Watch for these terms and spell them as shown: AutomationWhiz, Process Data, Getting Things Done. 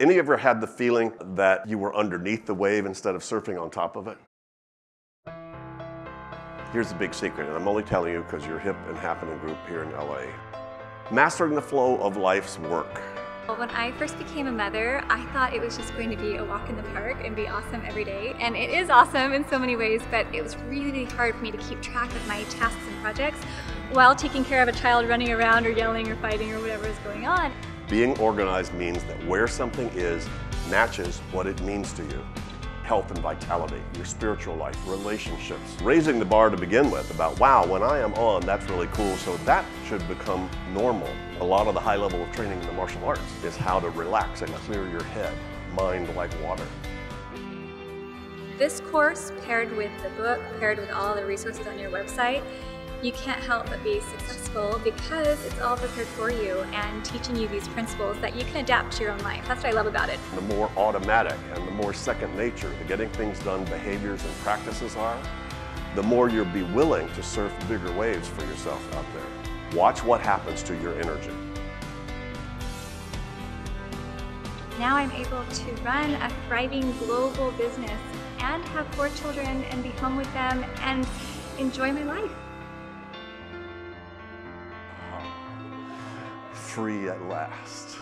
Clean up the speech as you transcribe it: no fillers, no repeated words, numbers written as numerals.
Any of you ever had the feeling that you were underneath the wave instead of surfing on top of it? Here's the big secret, and I'm only telling you because you're hip and happening group here in LA. Mastering the flow of life's work. When I first became a mother, I thought it was just going to be a walk in the park and be awesome every day. And it is awesome in so many ways, but it was really hard for me to keep track of my tasks and projects while taking care of a child running around or yelling or fighting or whatever is going on. Being organized means that where something is matches what it means to you. Health and vitality, your spiritual life, relationships. Raising the bar to begin with about, wow, when I am on, that's really cool, so that should become normal. A lot of the high level of training in the martial arts is how to relax and clear your head, mind like water. This course, paired with the book, paired with all the resources on your website, you can't help but be successful because it's all prepared for you and teaching you these principles that you can adapt to your own life. That's what I love about it. The more automatic and the more second nature the getting things done behaviors and practices are, the more you'll be willing to surf bigger waves for yourself out there. Watch what happens to your energy. Now I'm able to run a thriving global business and have 4 children and be home with them and enjoy my life. Free at last.